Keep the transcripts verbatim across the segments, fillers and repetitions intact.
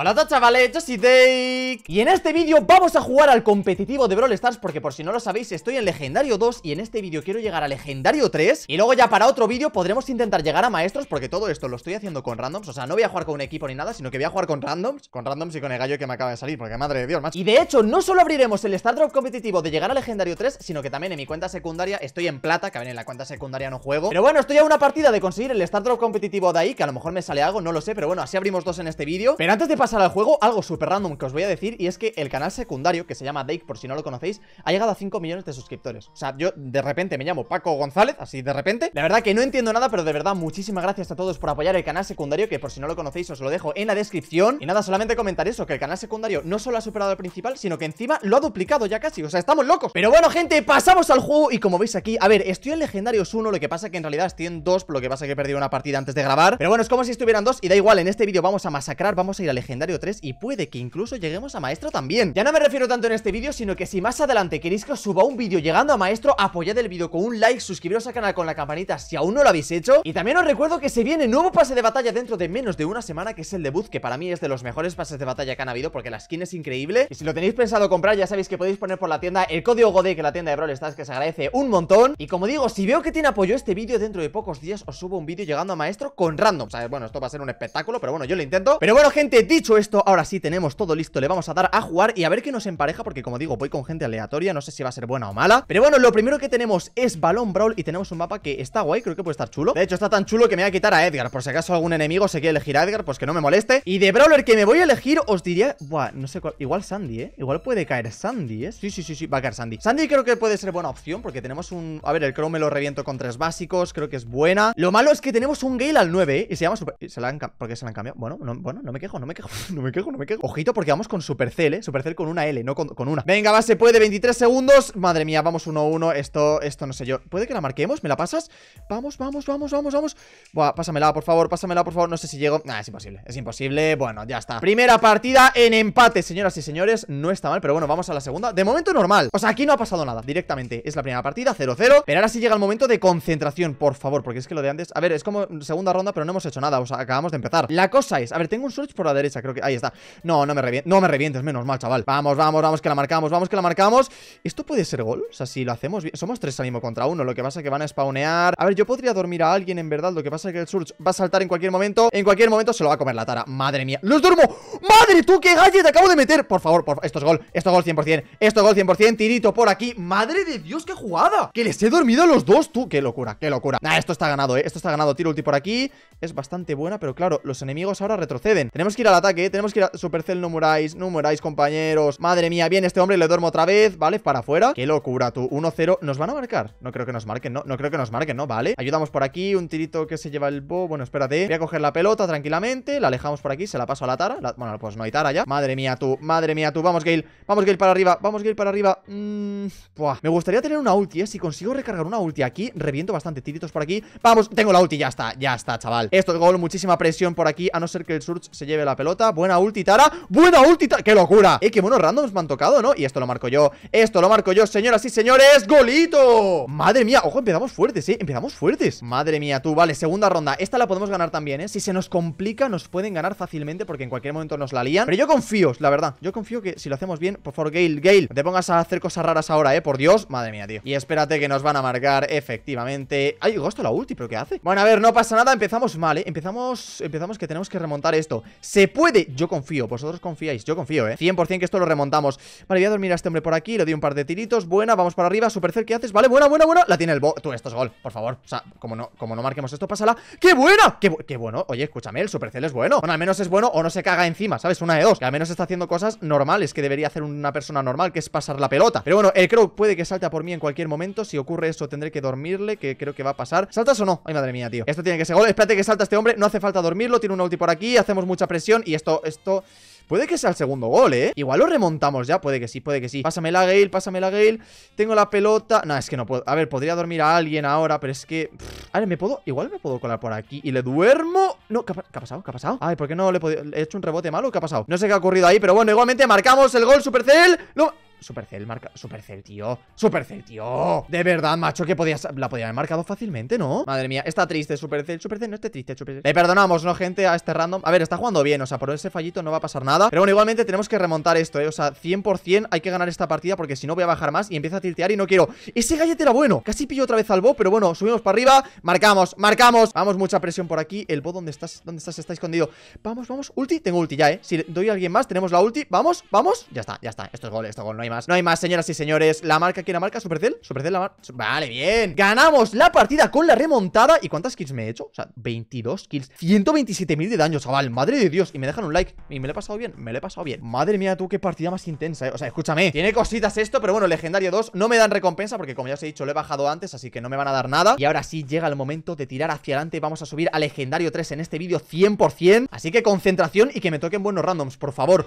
Hola a todos, chavales, yo soy Dake y en este vídeo vamos a jugar al competitivo de Brawl Stars, porque por si no lo sabéis estoy en Legendario dos y en este vídeo quiero llegar a Legendario tres y luego ya para otro vídeo podremos intentar llegar a Maestros, porque todo esto lo estoy haciendo con randoms, o sea, no voy a jugar con un equipo ni nada, sino que voy a jugar con randoms, con randoms y con el gallo que me acaba de salir, porque madre de Dios, macho. Y de hecho no solo abriremos el star drop competitivo de llegar a Legendario tres, sino que también en mi cuenta secundaria estoy en plata, que a ver, en la cuenta secundaria no juego, pero bueno, estoy a una partida de conseguir el star drop competitivo de ahí, que a lo mejor me sale algo, no lo sé, pero bueno, así abrimos dos en este vídeo. Pero antes de pasar pasar al juego, algo súper random que os voy a decir, y es que el canal secundario, que se llama Dake, por si no lo conocéis, ha llegado a cinco millones de suscriptores. O sea, yo de repente me llamo Paco González, así de repente. La verdad que no entiendo nada, pero de verdad muchísimas gracias a todos por apoyar el canal secundario, que por si no lo conocéis os lo dejo en la descripción. Y nada, solamente comentar eso, que el canal secundario no solo ha superado al principal, sino que encima lo ha duplicado ya casi, o sea, estamos locos. Pero bueno, gente, pasamos al juego y como veis aquí, a ver, estoy en Legendarios uno, lo que pasa que en realidad estoy en dos, por lo que pasa que he perdido una partida antes de grabar. Pero bueno, es como si estuvieran dos y da igual, en este vídeo vamos a masacrar, vamos a ir a Legendario tres y puede que incluso lleguemos a Maestro también. Ya no me refiero tanto en este vídeo, sino que si más adelante queréis que os suba un vídeo llegando a Maestro, apoyad el vídeo con un like, suscribiros al canal con la campanita si aún no lo habéis hecho, y también os recuerdo que se viene nuevo pase de batalla dentro de menos de una semana, que es el debut, que para mí es de los mejores pases de batalla que han habido, porque la skin es increíble, y si lo tenéis pensado comprar ya sabéis que podéis poner por la tienda el código GoDeiK, que la tienda de Brawl Stars, que se agradece un montón. Y como digo, si veo que tiene apoyo este vídeo, dentro de pocos días os subo un vídeo llegando a Maestro con random, o sea, bueno, esto va a ser un espectáculo, pero bueno, yo lo intento. Pero bueno, gente, dicho esto, ahora sí tenemos todo listo, le vamos a dar a jugar y a ver qué nos empareja, porque como digo, voy con gente aleatoria, no sé si va a ser buena o mala. Pero bueno, lo primero que tenemos es Balón Brawl y tenemos un mapa que está guay, creo que puede estar chulo. De hecho, está tan chulo que me voy a quitar a Edgar, por si acaso algún enemigo se quiere elegir a Edgar, pues que no me moleste. Y de Brawler que me voy a elegir, os diría, buah, no sé cuál, igual Sandy, ¿eh? Igual puede caer Sandy, ¿eh? Sí, sí, sí, sí, va a caer Sandy. Sandy creo que puede ser buena opción, porque tenemos un... A ver, el Crow me lo reviento con tres básicos, creo que es buena. Lo malo es que tenemos un Gale al nueve, ¿eh? Y se llama Super... ¿Se la han... ¿Por qué se la han cambiado? Bueno, no, bueno, no me quejo, no me quejo. No me quejo, no me quejo. Ojito, porque vamos con Supercell, eh. Supercell con una L, no con, con una. Venga, va, se puede. veintitrés segundos. Madre mía, vamos uno uno. Esto, esto no sé yo. ¿Puede que la marquemos? ¿Me la pasas? Vamos, vamos, vamos, vamos, vamos. Buah, pásamela, por favor, pásamela, por favor. No sé si llego. Nah, es imposible. Es imposible. Bueno, ya está. Primera partida en empate, señoras y señores. No está mal, pero bueno, vamos a la segunda. De momento normal. O sea, aquí no ha pasado nada. Directamente es la primera partida, cero cero. Pero ahora sí llega el momento de concentración, por favor, porque es que lo de antes. A ver, es como segunda ronda, pero no hemos hecho nada. O sea, acabamos de empezar. La cosa es, a ver, tengo un Surge por la derecha, creo que... Ahí está. No, no me revientes, no me revientes, menos mal, chaval. Vamos, vamos, vamos, que la marcamos, vamos, que la marcamos. Esto puede ser gol, o sea, si lo hacemos bien. Somos tres al mismo contra uno, lo que pasa es que van a spawnear. A ver, yo podría dormir a alguien, en verdad. Lo que pasa es que el Surge va a saltar en cualquier momento. En cualquier momento se lo va a comer la tara, madre mía. ¡Los duermo! ¡Madre tú, qué gadget acabo de meter! Por favor, por favor, esto es gol, esto es gol cien por cien. Esto es gol cien por cien, tirito por aquí. ¡Madre de Dios, qué jugada! ¡Que les he dormido a los dos, tú! ¡Qué locura, qué locura! Nah, esto está ganado, eh, esto está ganado. Tiro ulti por aquí, es bastante buena, pero claro, los enemigos ahora retroceden. Tenemos que ir al ataque, eh. Tenemos que ir a... Supercell, no muráis, no muráis, compañeros. Madre mía, bien, este hombre le duermo otra vez. Vale, para afuera, qué locura, tú, uno cero. ¿Nos van a marcar? No creo que nos marquen, no, no creo que nos marquen, ¿no? Vale, ayudamos por aquí. Un tirito que se lleva el Bo, bueno, espérate. Voy a coger la pelota tranquilamente, la alejamos por aquí. Se la paso a la tara, la... bueno, pues no hay tara ya. Madre mía, tú, madre mía, tú, vamos Gale. Vamos Gale para arriba, vamos Gale para arriba. mm, Me gustaría tener una ulti, eh. Si consigo recargar una ulti aquí, reviento bastante. Tiritos por aquí, vamos, tengo la ulti, ya está. Ya está, chaval, esto es gol, muchísima presión por aquí. A no ser que el Surge se lleve la pelota. Buena ulti, tara, buena ulti, tara. ¡Qué locura! Eh, qué monos randoms me han tocado, ¿no? Y esto lo marco yo, esto lo marco yo, señoras y señores. ¡Golito! Madre mía, ojo, empezamos fuertes, eh, empezamos fuertes. Madre mía, tú, vale, segunda ronda, esta la podemos ganar también, eh. Si se nos complica, nos pueden ganar fácilmente, porque en cualquier momento nos la lían, pero yo confío, la verdad. Yo confío que si lo hacemos bien, por favor, Gale, Gale, no te pongas a hacer cosas raras ahora, eh, por Dios. Madre mía, tío, y espérate que nos van a marcar, efectivamente. Ay, gasto la ulti, pero ¿qué hace? Bueno, a ver, no pasa nada, empezamos mal, eh, empezamos, empezamos que tenemos que remontar esto. Se puede, yo confío, vosotros confiáis, yo confío, eh, cien por cien que esto lo remontamos. Vale, voy a dormir a este hombre por aquí, le doy un par de tiritos, buena, vamos para arriba. Supercell, ¿qué haces? Vale, buena, buena, buena, la tiene el Bo, tú, esto es gol, por favor, o sea, como no, como no marquemos esto, pásala, ¡qué buena! ¡Qué, bu qué bueno! Oye, escúchame, el Supercell es bueno, bueno, al menos es bueno o no se caga encima, ¿sabes? Una de dos, que al menos está haciendo cosas normales que debería hacer una persona normal, que es pasar la pelota. Pero bueno, el Crow puede que salte a por mí en cualquier momento, si ocurre eso tendré que dormirle, que creo que va a pasar. ¿Saltas o no? Ay, madre mía, tío, esto tiene que ser gol, espérate que salta este hombre, no hace falta dormirlo, tiene un ulti por aquí, hacemos mucha presión y esto, esto... Puede que sea el segundo gol, ¿eh? Igual lo remontamos ya, puede que sí, puede que sí. Pásame la Gale, pásame la Gale. Tengo la pelota. No, es que no puedo. A ver, podría dormir a alguien ahora, pero es que... Pff. A ver, me puedo... Igual me puedo colar por aquí y le duermo. No, ¿qué ha, ¿qué ha pasado? ¿Qué ha pasado? Ay, ¿por qué no le he podido... ¿He hecho un rebote malo? ¿Qué ha pasado? No sé qué ha ocurrido ahí, pero bueno, igualmente marcamos el gol, Supercell. No... Supercell, marca... Supercell, tío. Supercell, tío. De verdad, macho, que podías... La podía haber marcado fácilmente, ¿no? Madre mía, está triste Supercell. Supercell, no esté triste, Supercell. Le perdonamos, ¿no, gente? A este random. A ver, está jugando bien. O sea, por ese fallito no va a pasar nada. Pero bueno, igualmente tenemos que remontar esto, ¿eh? O sea, cien por cien hay que ganar esta partida porque si no voy a bajar más y empieza a tiltear y no quiero. Ese Gadget era bueno. Casi pillo otra vez al Bo, pero bueno, subimos para arriba. Marcamos, marcamos. Vamos, mucha presión por aquí. El Bo, ¿dónde estás? ¿Dónde estás? Está escondido. Vamos, vamos. Ulti. Tengo ulti ya, ¿eh? Si doy a alguien más, tenemos la ulti. Vamos, vamos. Ya está, ya está. Esto es gol, esto es gol. No hay más. No hay más, señoras y señores. La marca, ¿quién la marca? Supercell. Supercell la marca. Vale, bien. Ganamos la partida con la remontada. ¿Y cuántas kills me he hecho? O sea, veintidós kills. ciento veintisiete mil de daño, chaval. Madre de Dios. Y me dejan un like. Y me lo he pasado bien. Me lo he pasado bien. Madre mía, tú, qué partida más intensa, ¿eh? O sea, escúchame. Tiene cositas esto, pero bueno, Legendario dos. No me dan recompensa porque, como ya os he dicho, lo he bajado antes, así que no me van a dar nada. Y ahora sí llega el momento de tirar hacia adelante. Vamos a subir a Legendario tres en este vídeo cien por cien. Así que concentración y que me toquen buenos randoms, por favor.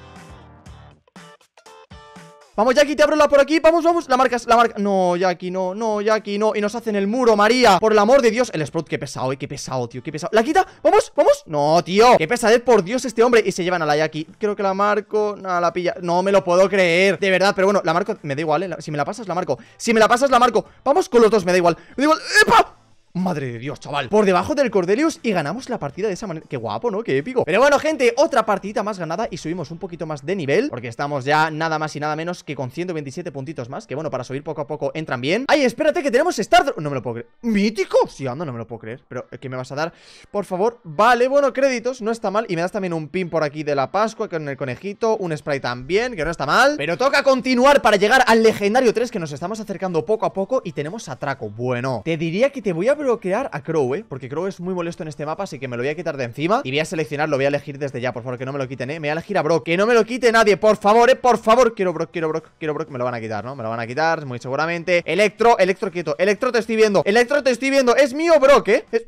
Vamos, Jackie, te abro la por aquí. Vamos, vamos. La marca es la marca. No, Jackie, no, no, Jackie, no. Y nos hacen el muro, María. Por el amor de Dios. El Sprout, qué pesado, eh. Qué pesado, tío. Qué pesado. ¿La quita? ¿Vamos? ¿Vamos? No, tío. Qué pesadez, por Dios, este hombre. Y se llevan a la Jackie. Creo que la marco. Nada, la pilla. No me lo puedo creer. De verdad, pero bueno, la marco. Me da igual, eh. Si me la pasas, la marco. Si me la pasas, la marco. Vamos con los dos, me da igual. Me da igual. ¡Epa! Madre de Dios, chaval. Por debajo del Cordelius y ganamos la partida de esa manera. Qué guapo, ¿no? Qué épico. Pero bueno, gente, otra partidita más ganada y subimos un poquito más de nivel porque estamos ya nada más y nada menos que con ciento veintisiete puntitos más, que bueno, para subir poco a poco entran bien. ¡Ay, espérate que tenemos Star Drop! No me lo puedo creer. ¿Mítico? Sí, anda, no me lo puedo creer. Pero, ¿qué me vas a dar? Por favor. Vale, bueno, créditos. No está mal. Y me das también un pin por aquí de la Pascua con el conejito. Un spray también, que no está mal. Pero toca continuar para llegar al Legendario tres, que nos estamos acercando poco a poco y tenemos atraco. Bueno, te diría que te voy a bloquear a Crow, eh, porque Crow es muy molesto en este mapa, así que me lo voy a quitar de encima. Y voy a seleccionar, lo voy a elegir desde ya, por favor, que no me lo quiten, eh. Me voy a elegir a Brock, que no me lo quite nadie, por favor, eh, por favor. Quiero Brock, quiero Brock, quiero Brock, me lo van a quitar, ¿no? Me lo van a quitar, muy seguramente. Electro, Electro quieto, Electro te estoy viendo, Electro te estoy viendo, es mío Brock, eh. Es...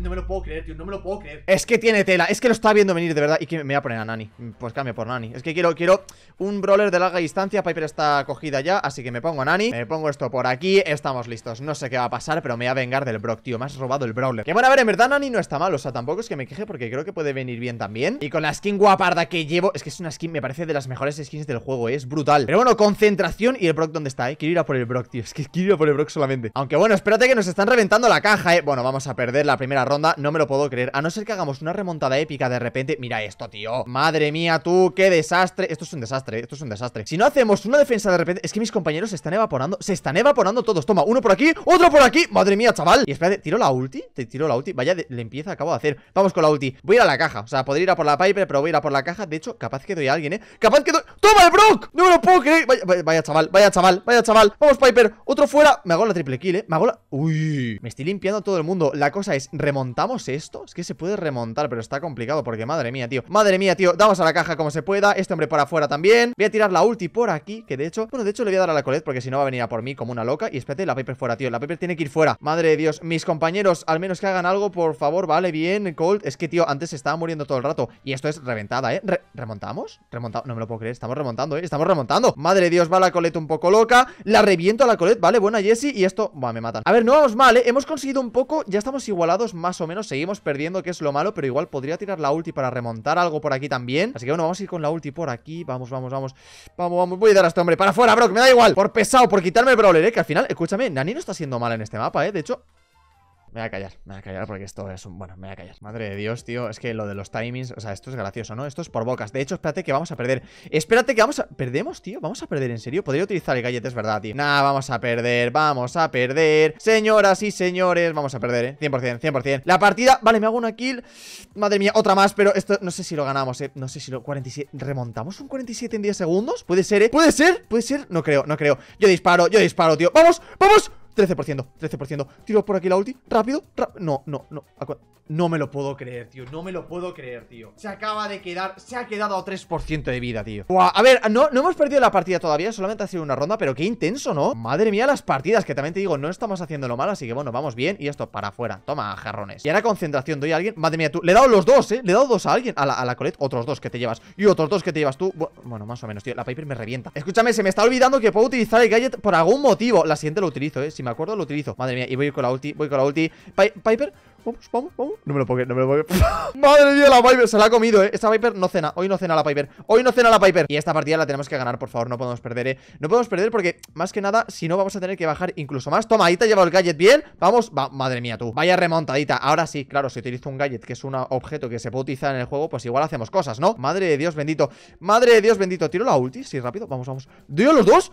No me lo puedo creer, tío, no me lo puedo creer. Es que tiene tela, es que lo está viendo venir, de verdad. Y que me voy a poner a Nani, pues cambio por Nani. Es que quiero, quiero un brawler de larga distancia. Piper está cogida ya, así que me pongo a Nani. Me pongo esto por aquí, estamos listos. No sé qué va a pasar, pero me voy a vengar del Brock, tío. Me has robado el brawler. Que bueno, a ver, en verdad Nani no está mal. O sea, tampoco es que me queje porque creo que puede venir bien también. Y con la skin guaparda que llevo, es que es una skin, me parece de las mejores skins del juego, ¿eh? Es brutal. Pero bueno, concentración. Y el Brock, ¿dónde está, eh? Quiero ir a por el Brock, tío. Es que quiero ir a por el Brock solamente. Aunque bueno, espérate que nos están reventando la caja, eh. Bueno, vamos a perder la primera ronda, no me lo puedo creer, a no ser que hagamos una remontada épica de repente. Mira esto, tío. Madre mía, tú, qué desastre. Esto es un desastre, esto es un desastre. Si no hacemos una defensa de repente, es que mis compañeros se están evaporando. Se están evaporando todos, toma, uno por aquí, otro por aquí. Madre mía, chaval. Y espérate, ¿tiro la ulti? Te tiro la ulti, vaya, de... le empieza, acabo de hacer. Vamos con la ulti, voy a ir a la caja, o sea, podría ir a por la Piper, pero voy a ir a por la caja. De hecho, capaz que doy a alguien, eh, capaz que doy. ¡Toma el Brock! No me lo puedo creer. Vaya, vaya, vaya chaval, vaya chaval, vaya chaval. Vamos Piper, otro fuera, me hago la triple kill, eh. Me hago la... Uy, me estoy limpiando todo el mundo. La cosa es, ¿remontamos esto? Es que se puede remontar, pero está complicado porque madre mía, tío. Madre mía, tío. Damos a la caja como se pueda. Este hombre por afuera también. Voy a tirar la ulti por aquí, que de hecho... Bueno, de hecho le voy a dar a la Colette porque si no va a venir a por mí como una loca. Y espérate, la Piper fuera, tío. La Piper tiene que ir fuera. Madre de Dios. Mis compañeros, al menos que hagan algo, por favor. Vale, bien, Colt. Es que, tío, antes se estaba muriendo todo el rato. Y esto es reventada, ¿eh? Re ¿Remontamos? Remontado. No me lo puedo creer. Estamos remontando, ¿eh? Estamos remontando. Madre de Dios, va la Colette un poco loca. La reviento a la Colette. Vale, buena Jessie. Y esto... Buah, me matan. A ver, no vamos mal, ¿eh? Hemos conseguido un poco. Ya estamos igualados más o menos, seguimos perdiendo, que es lo malo. Pero igual podría tirar la ulti para remontar algo por aquí también. Así que bueno, vamos a ir con la ulti por aquí. Vamos, vamos, vamos, vamos, vamos. Voy a dar a este hombre para afuera, Brock, me da igual. Por pesado, por quitarme el brawler, eh, que al final, escúchame, Nani no está siendo mala en este mapa, eh, de hecho. Me voy a callar, me voy a callar porque esto es un... Bueno, me voy a callar. Madre de Dios, tío, es que lo de los timings... O sea, esto es gracioso, ¿no? Esto es por bocas. De hecho, espérate que vamos a perder. Espérate que vamos a... ¿Perdemos, tío? ¿Vamos a perder en serio? Podría utilizar el gadget, es verdad, tío. Nah, vamos a perder, vamos a perder. Señoras y señores, vamos a perder, ¿eh? cien por cien, cien por cien. La partida... Vale, me hago una kill. Madre mía, otra más, pero esto... No sé si lo ganamos, ¿eh? No sé si lo... cuarenta y siete... ¿Remontamos un cuarenta y siete en diez segundos? ¿Puede ser, eh? ¿Puede ser? ¿Puede ser? No creo, no creo. Yo disparo, yo disparo, tío. ¡Vamos, vamos! trece por ciento, trece por ciento. Tiro por aquí la ulti. Rápido, rap no, no, no. No me lo puedo creer, tío. No me lo puedo creer, tío. Se acaba de quedar. Se ha quedado a tres por ciento de vida, tío. Buah, a ver, no, no hemos perdido la partida todavía. Solamente ha sido una ronda, pero qué intenso, ¿no? Madre mía, las partidas. Que también te digo, no estamos haciéndolo mal. Así que bueno, vamos bien. Y esto, para afuera. Toma, jarrones. Y ahora concentración. Doy a alguien. Madre mía, tú. Le he dado los dos, ¿eh? Le he dado dos a alguien. A la, a la Colette. Otros dos que te llevas. Y otros dos que te llevas tú. Bueno, más o menos, tío. La Piper me revienta. Escúchame, se me está olvidando que puedo utilizar el gadget por algún motivo. La siguiente lo utilizo, ¿eh? Si me acuerdo, lo utilizo. Madre mía, y voy con la ulti. Voy con la ulti. Piper. Vamos, vamos, vamos. No me lo pongo, no me lo pongo. Madre mía, la Piper se la ha comido, eh. Esta Piper no cena. Hoy no cena la Piper. Hoy no cena la Piper. Y esta partida la tenemos que ganar, por favor. No podemos perder, eh. No podemos perder porque, más que nada, si no, vamos a tener que bajar incluso más. Toma, ahí te ha llevado el gadget bien. Vamos. Va, madre mía, tú. Vaya remontadita. Ahora sí, claro, si utilizo un gadget que es un objeto que se puede utilizar en el juego, pues igual hacemos cosas, ¿no? Madre de Dios bendito. Madre de Dios bendito. Tiro la ulti, sí, rápido. Vamos, vamos. Dios, los dos.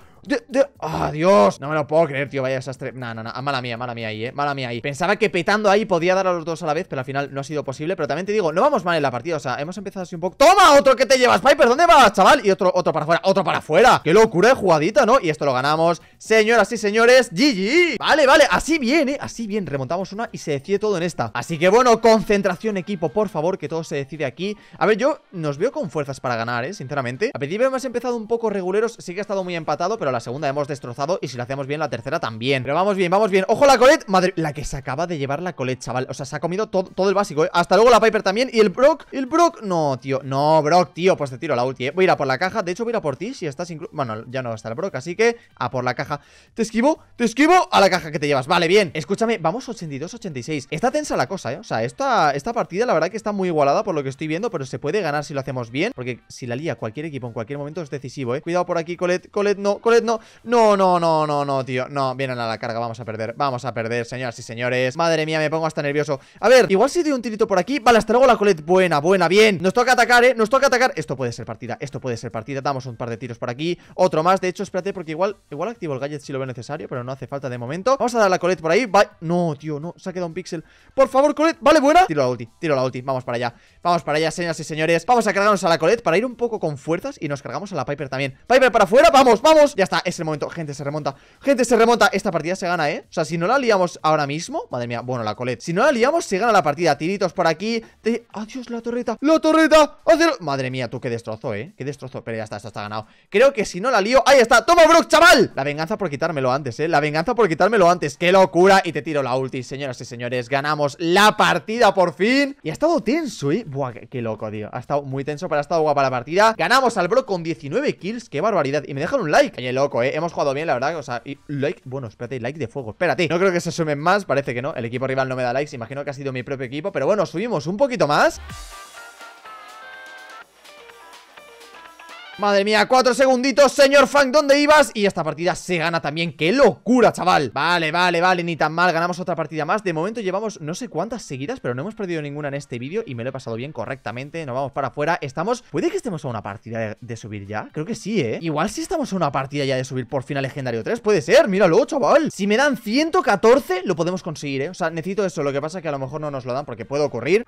¡Ah, Dios! No me lo puedo creer, tío. Vaya desastre. No, no, no. Mala mía, mala mía ahí, eh. Mala mía ahí. Pensaba que petando ahí podía dar a los dos a la vez, pero al final no ha sido posible. Pero también te digo, no vamos mal en la partida. O sea, hemos empezado así un poco. ¡Toma! Otro que te llevas, Piper. ¿Dónde vas, chaval? Y otro, otro para afuera. Otro para afuera. ¡Qué locura de jugadita, ¿no? Y esto lo ganamos. Señoras y señores, G G. Vale, vale. Así bien, eh. Así bien. Remontamos una y se decide todo en esta. Así que bueno, concentración, equipo. Por favor, que todo se decide aquí. A ver, yo nos veo con fuerzas para ganar, eh. Sinceramente. A principio hemos empezado un poco reguleros. Sí que ha estado muy empatado, pero la segunda hemos destrozado. Y si lo hacemos bien, la tercera también. Pero vamos bien, vamos bien. ¡Ojo la Colette! Madre, la que se acaba de llevar la Colette, chaval. O sea, se ha comido todo, todo el básico, ¿eh? Hasta luego la Piper también. Y el Brock, el Brock. No, tío. No, Brock, tío. Pues te tiro la ulti, ¿eh? Voy a ir a por la caja. De hecho, voy a ir a por ti si estás incluso. Bueno, ya no está el Brock, así que a por la caja. Te esquivo, te esquivo a la caja que te llevas. Vale, bien. Escúchame, vamos ochenta y dos ochenta y seis. Está tensa la cosa, ¿eh? O sea, esta, esta partida la verdad que está muy igualada por lo que estoy viendo, pero se puede ganar si lo hacemos bien. Porque si la lía cualquier equipo en cualquier momento es decisivo, ¿eh? Cuidado por aquí, Colette. Colette no, Colette no. No, no, no, no, no, tío. No, vienen a la carga. Vamos a perder. Vamos a perder, señoras y señores. Madre mía, me pongo hasta nervioso. A ver, igual si doy un tirito por aquí. Vale, hasta luego la Colette. Buena, buena, bien. Nos toca atacar, ¿eh? Nos toca atacar. Esto puede ser partida. Esto puede ser partida. Damos un par de tiros por aquí. Otro más. De hecho, espérate, porque igual igual activo el gadget si lo veo necesario, pero no hace falta de momento. Vamos a dar la Colette por ahí. Bye. No, tío, no. Se ha quedado un píxel. Por favor, Colette. Vale, buena. Tiro la ulti. Tiro la ulti. Vamos para allá. Vamos para allá, señoras y señores. Vamos a cargarnos a la Colette para ir un poco con fuerzas y nos cargamos a la Piper también. Piper para afuera. Vamos, vamos. Ya está. Es el momento. Gente, se remonta. Gente, se remonta. Esta partida se gana, ¿eh? O sea, si no la liamos ahora mismo. Madre mía. Bueno, la Colette. Si no la liamos, se gana la partida. Tiritos por aquí. Te... Adiós, la torreta. La torreta. Adiós. Madre mía, tú qué destrozo, ¿eh? Qué destrozo. Pero ya está, esto está ganado. Creo que si no la lío. Ahí está. Toma, Brock, chaval. La venganza por quitármelo antes, ¿eh? La venganza por quitármelo antes. Qué locura. Y te tiro la ulti, señoras y señores. Ganamos la partida por fin. Y ha estado tenso, ¿eh? Buah, qué, qué loco, tío. Ha estado muy tenso, pero ha estado guapa la partida. Ganamos al Brock con diecinueve kills. Qué barbaridad. Y me dejan un like. Qué loco, ¿eh? Hemos jugado bien, la verdad. O sea, y like. Bueno, espérate, like de fuego. Espérate. No creo que se sumen más. Parece que no. El equipo rival no me da likes. Imagino que ha sido mi propio equipo. Pero bueno, subimos un poquito más. Madre mía, cuatro segunditos, señor Frank, ¿dónde ibas? Y esta partida se gana también. ¡Qué locura, chaval! Vale, vale, vale, ni tan mal. Ganamos otra partida más. De momento llevamos no sé cuántas seguidas, pero no hemos perdido ninguna en este vídeo. Y me lo he pasado bien correctamente. Nos vamos para afuera. Estamos... ¿Puede que estemos a una partida de, de subir ya? Creo que sí, ¿eh? Igual si estamos a una partida ya de subir por fin a Legendario tres. Puede ser, míralo, chaval. Si me dan ciento catorce, lo podemos conseguir, ¿eh? O sea, necesito eso. Lo que pasa es que a lo mejor no nos lo dan porque puede ocurrir.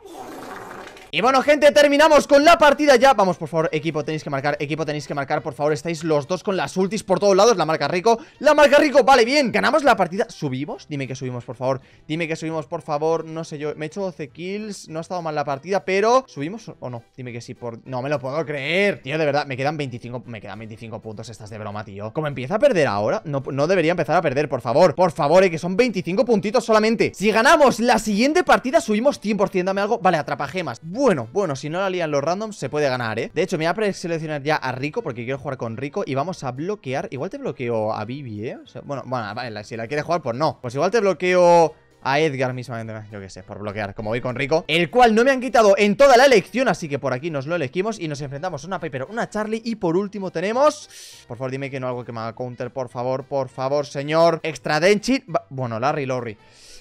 Y bueno, gente, terminamos con la partida ya. Vamos, por favor, equipo, tenéis que marcar. Equipo, tenéis que marcar, por favor, estáis los dos con las ultis por todos lados, la marca Rico. La marca Rico, vale, bien, ganamos la partida. ¿Subimos? Dime que subimos, por favor. Dime que subimos, por favor, no sé yo. Me he hecho doce kills, no ha estado mal la partida. Pero, ¿subimos o no? Dime que sí por... No me lo puedo creer, tío, de verdad. Me quedan veinticinco, me quedan veinticinco puntos, estás de broma, tío. Como empieza a perder ahora, no, no debería empezar a perder, por favor. Por favor, eh, que son veinticinco puntitos solamente. Si ganamos la siguiente partida, subimos cien por ciento, dame algo. Vale, atrapa gemas. Bueno, bueno, si no la lían los randoms se puede ganar, ¿eh? De hecho, me voy a preseleccionar ya a Rico porque quiero jugar con Rico y vamos a bloquear... Igual te bloqueo a Vivi, ¿eh? O sea, bueno, bueno, vale, si la quieres jugar, pues no. Pues igual te bloqueo... a Edgar mismamente, yo qué sé, por bloquear, como voy con Rico, el cual no me han quitado en toda la elección, así que por aquí nos lo elegimos y nos enfrentamos a una Piper, una Charlie y por último tenemos, por favor dime que no algo que me haga counter, por favor, por favor señor, extra Denchi, bueno Larry, Larry,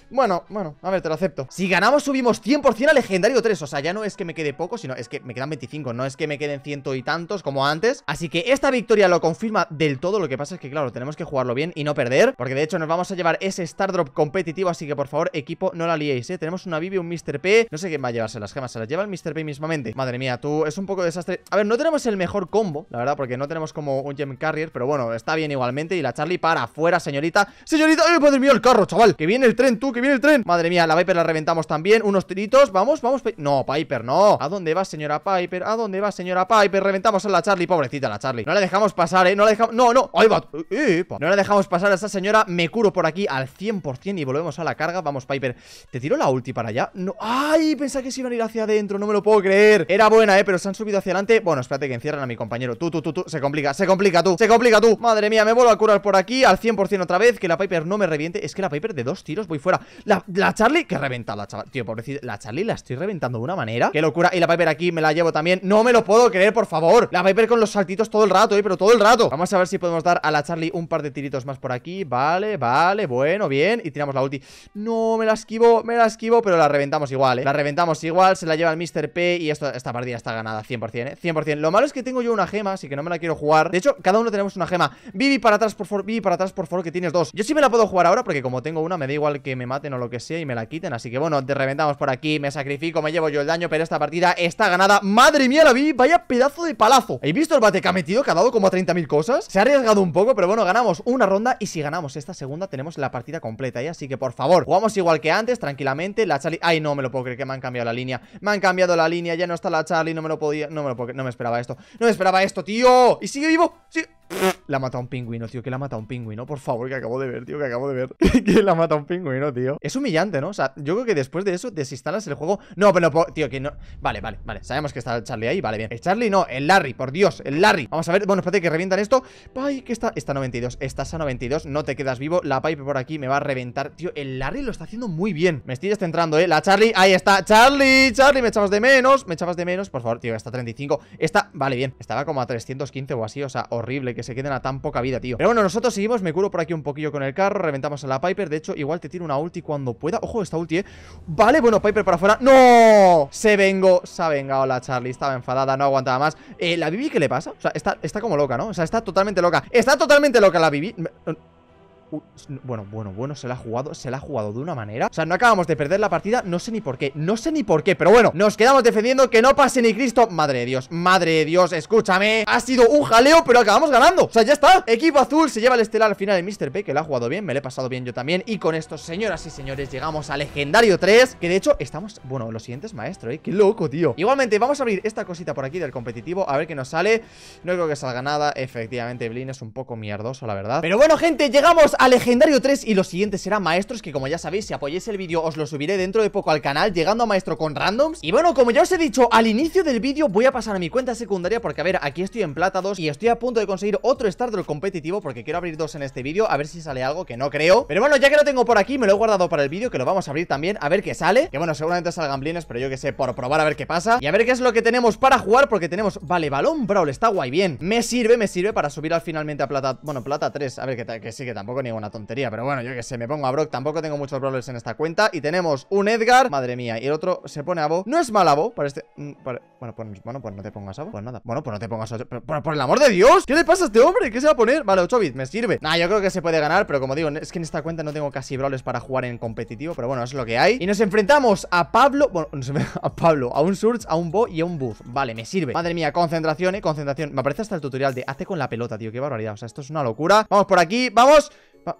bueno, bueno, a ver te lo acepto, si ganamos subimos cien por ciento a Legendario tres, o sea ya no es que me quede poco, sino es que me quedan veinticinco, no es que me queden ciento y tantos como antes, así que esta victoria lo confirma del todo, lo que pasa es que claro, tenemos que jugarlo bien y no perder, porque de hecho nos vamos a llevar ese star drop competitivo, así que por Por favor, equipo, no la liéis, ¿eh? Tenemos una Vivi, un míster P. No sé quién va a llevarse las gemas. Se las lleva el míster P mismamente. Madre mía, tú, es un poco desastre. A ver, no tenemos el mejor combo, la verdad, porque no tenemos como un gem carrier, pero bueno, está bien igualmente. Y la Charlie para afuera, señorita. Señorita, ¡ay, madre mía, el carro, chaval! ¡Que viene el tren, tú, que viene el tren! Madre mía, la Piper la reventamos también. Unos tiritos, vamos, vamos. No, Piper, no. ¿A dónde va, señora Piper? ¿A dónde va, señora Piper? Reventamos a la Charlie, pobrecita la Charlie. No la dejamos pasar, ¿eh? No la dejamos. No, no, ahí va. ¡Epa! No la dejamos pasar a esta señora. Me curo por aquí al cien por ciento y volvemos a la carga. Vamos, Piper, te tiro la ulti para allá. No, ay, pensaba que se iban a ir hacia adentro. No me lo puedo creer, era buena, eh, pero se han subido hacia adelante. Bueno, espérate que encierran a mi compañero. Tú, tú, tú, tú, se complica, se complica tú, se complica tú. Madre mía, me vuelvo a curar por aquí al cien por ciento otra vez. Que la Piper no me reviente, es que la Piper de dos tiros voy fuera. La, la Charlie, que he reventado la chaval. Tío, pobrecita. La Charlie la estoy reventando de una manera. Qué locura. Y la Piper aquí me la llevo también. No me lo puedo creer, por favor. La Piper con los saltitos todo el rato, eh, pero todo el rato. Vamos a ver si podemos dar a la Charlie un par de tiritos más por aquí. Vale, vale, bueno, bien. Y tiramos la ulti. No, me la esquivo, me la esquivo, pero la reventamos igual, eh. La reventamos igual, se la lleva el mister P. Y esto, esta partida está ganada cien por cien, eh. cien por cien. Lo malo es que tengo yo una gema, así que no me la quiero jugar. De hecho, cada uno tenemos una gema. Vivi para atrás, por favor. Vivi para atrás, por favor, que tienes dos. Yo sí me la puedo jugar ahora porque como tengo una, me da igual que me maten o lo que sea y me la quiten. Así que bueno, te reventamos por aquí. Me sacrifico, me llevo yo el daño, pero esta partida está ganada. Madre mía, la Vivi, vaya pedazo de palazo. ¿Habéis visto el bate que ha metido? Que ha dado como a treinta mil cosas. Se ha arriesgado un poco, pero bueno, ganamos una ronda. Y si ganamos esta segunda, tenemos la partida completa, ¿eh? Así que por favor, jugamos igual que antes, tranquilamente. La Charlie... Ay, no me lo puedo creer que me han cambiado la línea. Me han cambiado la línea, ya no está la Charlie. No me lo podía... No me lo puedo... No me esperaba esto. No me esperaba esto, tío. ¿Y sigue vivo? Sí. La ha matado un pingüino, tío, que la ha matado un pingüino. Por favor, que acabo de ver, tío, que acabo de ver. Que la ha matado un pingüino, tío. Es humillante, ¿no? O sea, yo creo que después de eso desinstalas el juego. No, pero no, tío, que no. Vale, vale, vale, sabemos que está el Charlie ahí, vale, bien. El Charlie no, el Larry, por Dios, el Larry. Vamos a ver, bueno, espérate que revientan esto. Ay, que está, está noventa y dos, estás a noventa y dos. No te quedas vivo, la Pipe por aquí me va a reventar. Tío, el Larry lo está haciendo muy bien. Me estoy descentrando, eh, la Charlie, ahí está. Charlie, Charlie, me echabas de menos, me echabas de menos. Por favor, tío, está treinta y cinco, está, vale, bien. Estaba como a trescientos quince o así, o sea, horrible que se queden a tan poca vida, tío. Pero bueno, nosotros seguimos. Me curo por aquí un poquillo con el carro, reventamos a la Piper. De hecho, igual te tiro una ulti cuando pueda. Ojo, esta ulti, eh. Vale, bueno, Piper para afuera. ¡No! Se vengó, se ha vengado la Charlie. Estaba enfadada, no aguantaba más. eh, ¿La Vivi qué le pasa? O sea, está, está como loca, ¿no? O sea, está totalmente loca. Está totalmente loca la Vivi. Uh, bueno, bueno, bueno, se la ha jugado, se la ha jugado de una manera. O sea, no acabamos de perder la partida. No sé ni por qué, no sé ni por qué. Pero bueno, nos quedamos defendiendo, que no pase ni Cristo. Madre de Dios, madre de Dios, escúchame. Ha sido un jaleo, pero acabamos ganando. O sea, ya está, equipo azul, se lleva el estelar al final el mister P, que la ha jugado bien, me lo he pasado bien yo también. Y con esto, señoras y señores, llegamos a Legendario tres, que de hecho estamos, bueno, los siguientes maestro, eh, qué loco, tío. Igualmente, vamos a abrir esta cosita por aquí del competitivo, a ver qué nos sale. No creo que salga nada. Efectivamente, Blin es un poco mierdoso, la verdad. Pero bueno, gente, llegamos a Legendario tres y lo siguiente será Maestros, que como ya sabéis, si apoyáis el vídeo os lo subiré dentro de poco al canal, llegando a Maestro con randoms. Y bueno, como ya os he dicho al inicio del vídeo, voy a pasar a mi cuenta secundaria porque, a ver, aquí estoy en plata dos y estoy a punto de conseguir otro star drop competitivo porque quiero abrir dos en este vídeo, a ver si sale algo, que no creo. Pero bueno, ya que lo tengo por aquí, me lo he guardado para el vídeo, que lo vamos a abrir también, a ver qué sale. Que bueno, seguramente salgan blines, pero yo que sé, por probar a ver qué pasa. Y a ver qué es lo que tenemos para jugar, porque tenemos, vale, Balón Brawl, está guay, bien. Me sirve, me sirve para subir al finalmente a plata, bueno, plata tres, a ver, que, que sí, que tampoco ninguna tontería, pero bueno, yo que sé, me pongo a Brock. Tampoco tengo muchos brawlers en esta cuenta. Y tenemos un Edgar, madre mía, y el otro se pone a Bo. No es mala Bo, para este... Para... Bueno, pues, bueno, pues no te pongas a Bo, pues nada. Bueno, pues no te pongas a... Por, por, por el amor de Dios, ¿qué le pasa a este hombre? ¿Qué se va a poner? Vale, ocho bit, me sirve. Nah, yo creo que se puede ganar, pero como digo, es que en esta cuenta no tengo casi brawlers para jugar en competitivo, pero bueno, es lo que hay. Y nos enfrentamos a Pablo, bueno, a Pablo, a un Surge, a un Bo y a un Buff. Vale, me sirve. Madre mía, concentración, eh, concentración. Me aparece hasta el tutorial de hace con la pelota, tío, qué barbaridad. O sea, esto es una locura. Vamos por aquí, vamos...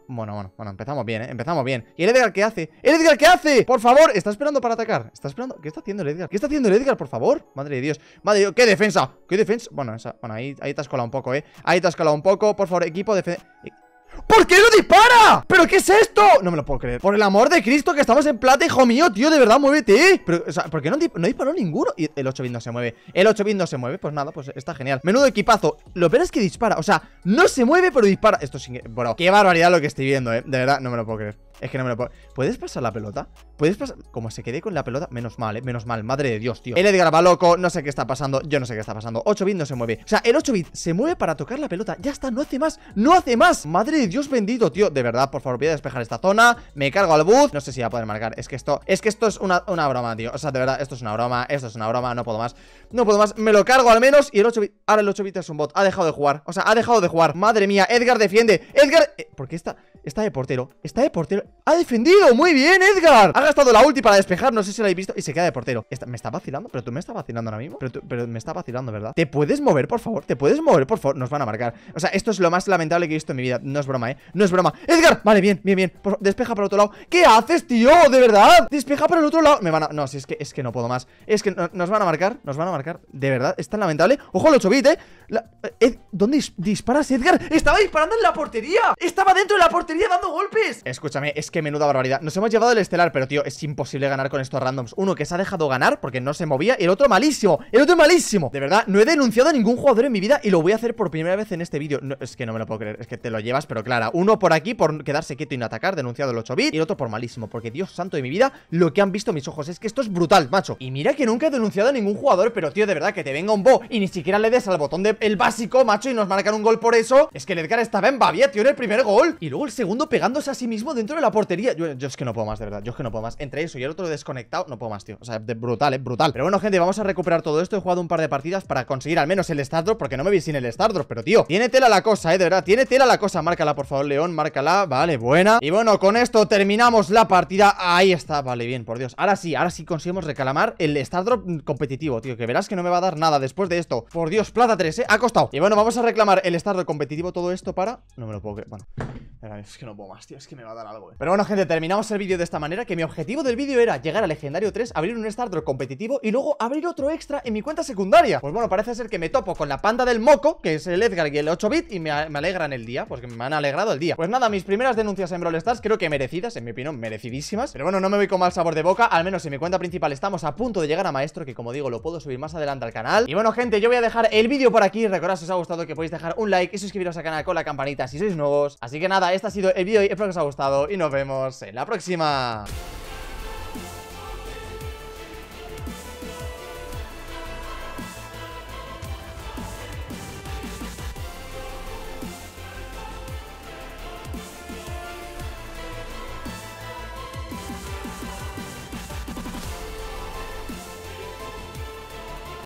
Bueno, bueno, bueno, empezamos bien, ¿eh? Empezamos bien. ¿Y el Edgar qué hace? ¡El Edgar qué hace! ¡Por favor! Está esperando para atacar. Está esperando. ¿Qué está haciendo el Edgar? ¿Qué está haciendo el Edgar, por favor? Madre de Dios. Madre de Dios. ¡Qué defensa! ¡Qué defensa! Bueno, esa... bueno, ahí, ahí te has colado un poco, ¿eh? Ahí te has colado un poco. Por favor, equipo, defende... ¿Por qué lo dispara? ¿Pero qué es esto? No me lo puedo creer. Por el amor de Cristo, que estamos en plata, hijo mío, tío, de verdad, muévete. Pero, o sea, ¿por qué no, no disparó ninguno? Y el ocho bit no se mueve. El ocho bit no se mueve. Pues nada, pues está genial. Menudo equipazo. Lo peor es que dispara. O sea, no se mueve, pero dispara. Esto sin... Bueno, qué barbaridad lo que estoy viendo, eh. De verdad, no me lo puedo creer. Es que no me lo puedo... ¿Puedes pasar la pelota? ¿Puedes pasar...? Como se quede con la pelota... Menos mal, ¿eh? Menos mal, madre de Dios, tío. El Edgar va loco, no sé qué está pasando. Yo no sé qué está pasando. ocho bit no se mueve. O sea, el ocho bit se mueve para tocar la pelota. Ya está, no hace más. ¡No hace más! Madre de Dios bendito, tío. De verdad, por favor, voy a despejar esta zona. Me cargo al bus. No sé si va a poder marcar. Es que esto... Es que esto es una, una broma, tío. O sea, de verdad, esto es una broma. Esto es una broma. No puedo más. No puedo más. Me lo cargo al menos. Y el ocho bit... Ahora el ocho bit es un bot. Ha dejado de jugar. O sea, ha dejado de jugar. Madre mía. Edgar defiende. Edgar... ¿Por qué está...? Está de portero. Está de portero. ¡Ha defendido! ¡Muy bien, Edgar! Ha gastado la ulti para despejar, no sé si lo habéis visto. Y se queda de portero. Está, me está vacilando, pero tú me estás vacilando ahora mismo. Pero, tú, pero me está vacilando, ¿verdad? ¿Te puedes mover, por favor? ¿Te puedes mover, por favor? Nos van a marcar. O sea, esto es lo más lamentable que he visto en mi vida. No es broma, ¿eh? No es broma. ¡Edgar! Vale, bien, bien, bien. Por, despeja para el otro lado. ¿Qué haces, tío? ¡De verdad! Despeja para el otro lado. Me van a... No, si es que, es que no puedo más. Es que no, nos van a marcar. Nos van a marcar. De verdad, es tan lamentable. ¡Ojo al ocho bit, eh! La, eh ¿Dónde dis disparas, Edgar? ¡Estaba disparando en la portería! ¡Estaba dentro de la portería! portería dando golpes. Escúchame, es que menuda barbaridad. Nos hemos llevado el estelar, pero tío, es imposible ganar con estos randoms. Uno que se ha dejado ganar porque no se movía, y el otro malísimo, el otro malísimo. De verdad, no he denunciado a ningún jugador en mi vida y lo voy a hacer por primera vez en este vídeo. No, es que no me lo puedo creer, es que te lo llevas, pero clara. Uno por aquí por quedarse quieto y no atacar, denunciado el ocho bit, y el otro por malísimo, porque Dios santo de mi vida, lo que han visto mis ojos. Es que esto es brutal, macho. Y mira que nunca he denunciado a ningún jugador, pero tío, de verdad, que te venga un Bo y ni siquiera le des al botón del el básico, macho, y nos marcan un gol por eso. Es que el Edgar estaba en babia, tío, en el primer gol, y luego el segundo pegándose a sí mismo dentro de la portería. Yo, yo es que no puedo más, de verdad, yo es que no puedo más. Entre eso y el otro desconectado, no puedo más, tío. O sea, de brutal, eh, brutal. Pero bueno, gente, vamos a recuperar todo esto. He jugado un par de partidas para conseguir al menos el star drop, porque no me vi sin el star drop, pero tío, tiene tela la cosa, eh, de verdad, tiene tela la cosa. Márcala, por favor, León, márcala, vale, buena. Y bueno, con esto terminamos la partida. Ahí está, vale, bien, por Dios. Ahora sí, ahora sí conseguimos recalamar el star drop competitivo, tío, que verás que no me va a dar nada después de esto. Por Dios, plata tres, eh, ha costado. Y bueno, vamos a reclamar el star drop competitivo, todo esto para... No me lo puedo creer, bueno. Es que no puedo más, tío, es que me va a dar algo, eh. Pero bueno, gente, terminamos el vídeo de esta manera, que mi objetivo del vídeo era llegar a Legendario tres, abrir un star drop competitivo y luego abrir otro extra en mi cuenta secundaria. Pues bueno, parece ser que me topo con la panda del moco, que es el Edgar y el ocho bit, y me alegran el día, porque me han alegrado el día. Pues nada, mis primeras denuncias en Brawl Stars creo que merecidas, en mi opinión, merecidísimas. Pero bueno, no me voy con mal sabor de boca, al menos en mi cuenta principal estamos a punto de llegar a Maestro, que como digo, lo puedo subir más adelante al canal. Y bueno, gente, yo voy a dejar el vídeo por aquí. Recordad si os ha gustado que podéis dejar un like y suscribiros al canal con la campanita si sois nuevos. Así que nada, este ha sido el vídeo y espero que os haya gustado y nos vemos en la próxima.